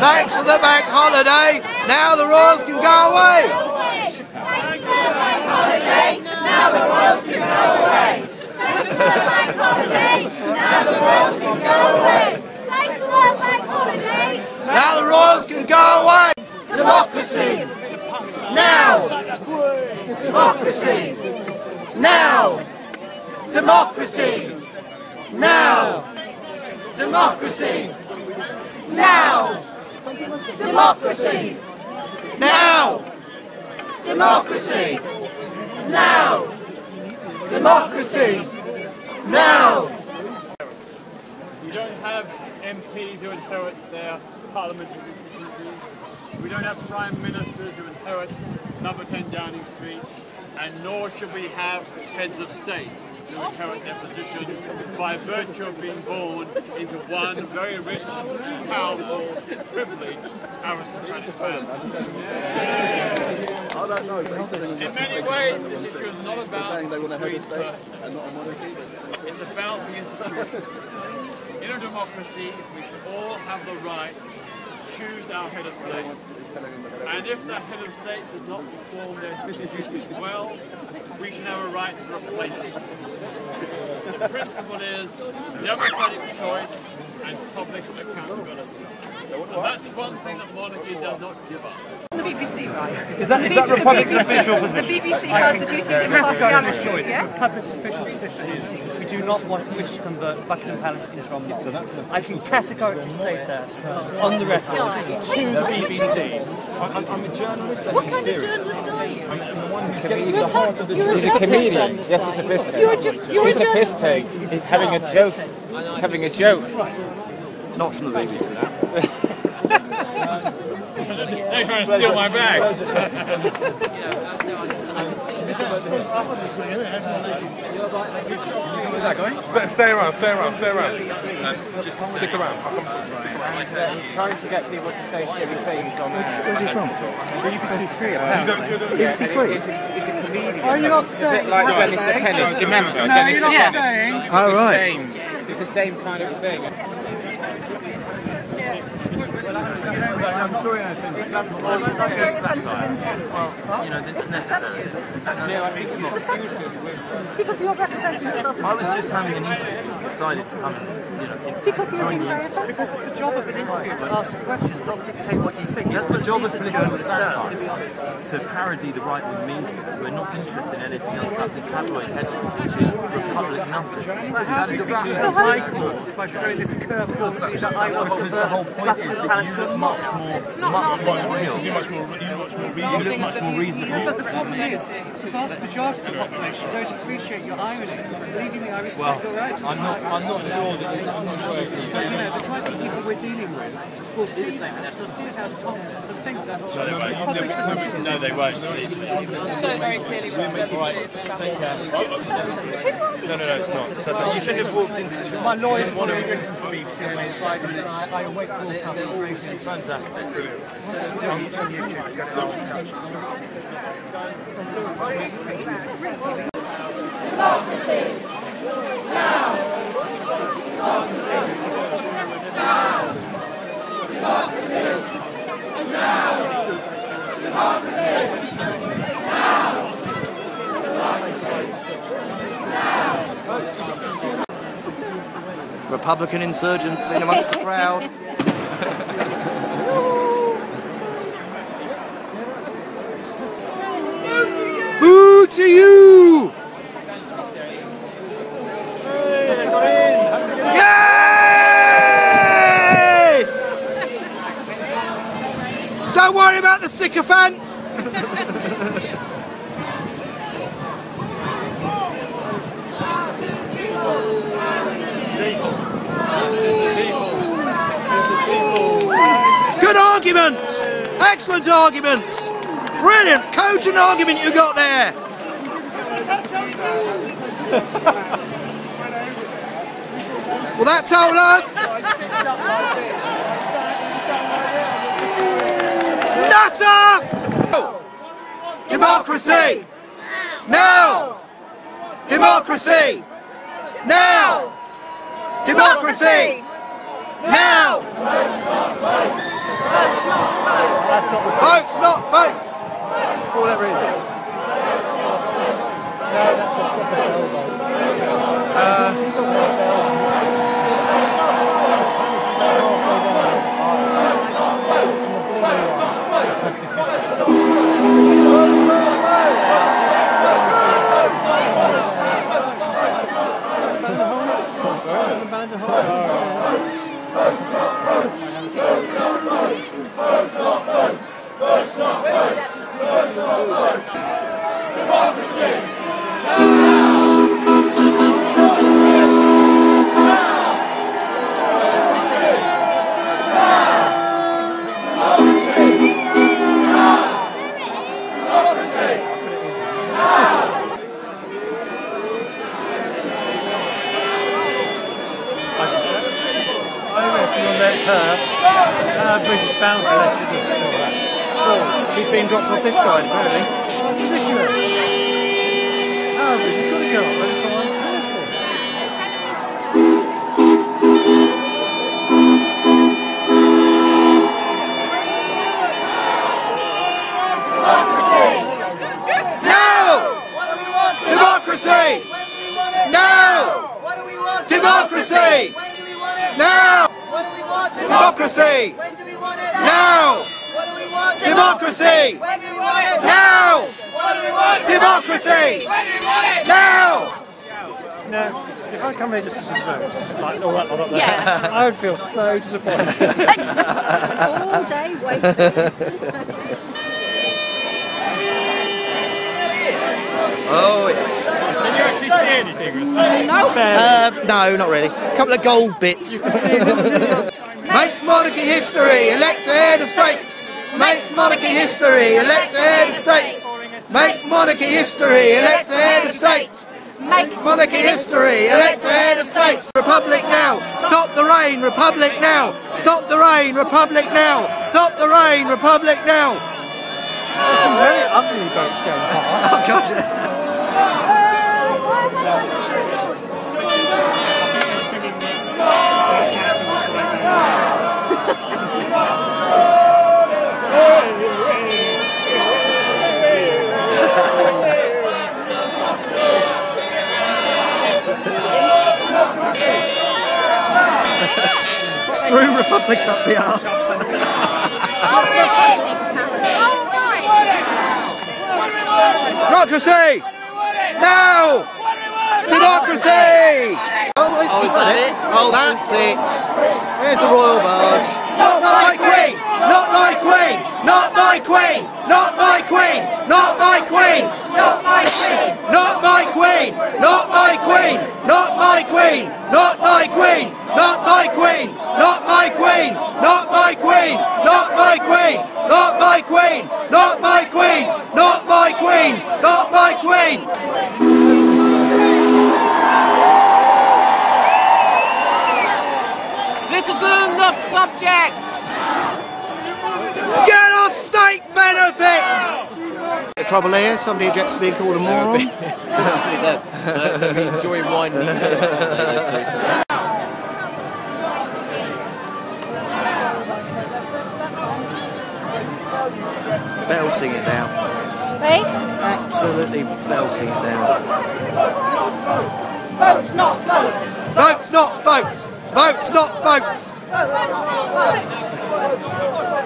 Thanks for the bank holiday. Now the Royals can go away. Thanks for the bank holiday. Now the Royals can go away. Thanks for the bank holiday. Now the Royals can go away. Thanks for the bank holiday. Now the Royals can go away. Democracy. Now. Democracy. Now. Democracy. Now. Democracy. Now. Democracy. Now. Democracy. Now. Democracy. Now. You don't have MPs who inherit their parliamentary constituencies. We don't have prime ministers who inherit number 10 Downing Street. And nor should we have heads of state who inherit their position by virtue of being born into one very rich, powerful, privileged aristocratic family. In many ways, this issue is not about the free person. It's about the institution. In a democracy, we should all have the right choose our head of state, and if that head of state does not perform their duties well, we should have a right to replace it. The principle is democratic choice and public accountability, and that's one thing that monarchy does not give us. The BBC, right? Is that Republic's official position? The BBC Constitution impartiality, yes? The Republic's official position is we do not want British to convert Buckingham Palace into a mosque. So I can categorically state that on the record to the BBC. I'm a journalist. What kind of journalist are you? He's a comedian. Yes, he's a piss take. He's a piss take. He's having a joke. He's having a joke. Not from the BBC now. They're trying to steal my bag. Where's that going? Stay around. Just stick around. I'm trying to get people to say silly things on there. Where's he from? BBC 3. BBC 3? He's a comedian. Are you not saying? A bit like Dennis the Menace. Do you remember? No, you're not saying. All right. It's the same kind of thing. I'm sure it doesn't always be satire. Well, you know, it's necessary. Because you're representing yourself. I was just having an interview. I decided to come and, you know, because you're being very offensive. Because it's the job of an interview to ask the questions, not dictate what you think. That's the job of political satire. To parody the right-wing media. We're not interested in anything else that's in tabloid headlines, which is Republic nonsense. But how do you choose by throwing this curveball that I want to convert? Much more real. But the problem is, the vast majority of the population don't appreciate your irony. Believe me, I respect your right. I'm not sure that it's untrue. But you know, the type of people we're dealing with will see that, they'll see it out of context and think that. No, they won't. Show very clearly what it is. No, it's not. You should have walked into the shop. My lawyers want to be different from me. I awake all the time. Democracy! Now! Democracy! Now! Democracy! Now! Democracy! Now! Democracy! Now! Republican insurgents in amongst the crowd. Boo to you! Yes! Don't worry about the sycophants! Good argument! Excellent argument! Brilliant, cogent argument you got there! Well, that told us! Nutter! No. Democracy! Now! Democracy! Now! Democracy! Now! Votes, not votes. Votes, not votes. Or whatever it is. She's been dropped off this side, apparently. That's ridiculous. Oh, you've got to go up, it's all right. Democracy! When do we want it? Now! What do we want? Democracy! When do we want it? Now! What do we want? Democracy! When do we want it? Now! No, if I come here just to some votes, like all that, yeah. I would feel so disappointed. All day waiting. Oh yes. Can you actually see anything? No, not really. A couple of gold bits. Make monarchy history, elect a head of state. Make monarchy history, elect a head of state. Make monarchy history, elect a head of state. Make monarchy history, elect a head of state. Republic now, stop the rain, republic now. Stop the rain, republic now. Stop the rain, republic now. There's some very ugly boats going on. Oh god. It's true republic up the arse. Democracy! Now! Democracy! Oh, is that it? Oh, that's it. Here's the royal barge. Not my queen! Not my queen! Not my queen! Not my queen! Not my queen! Not my queen! Not my queen! Not my queen! Not my queen! Not my queen! Not my queen! Not my queen! Not my queen! Not my queen! Not my queen! Not my queen! Not my queen! Not my queen! Citizens of subjects! Get off state benefits! The trouble here, somebody objects to being called a moron. Enjoy wine. Belting it down. Hey? Absolutely belting it down. Votes, not votes! Votes, not votes! Votes, not votes! Votes, not votes!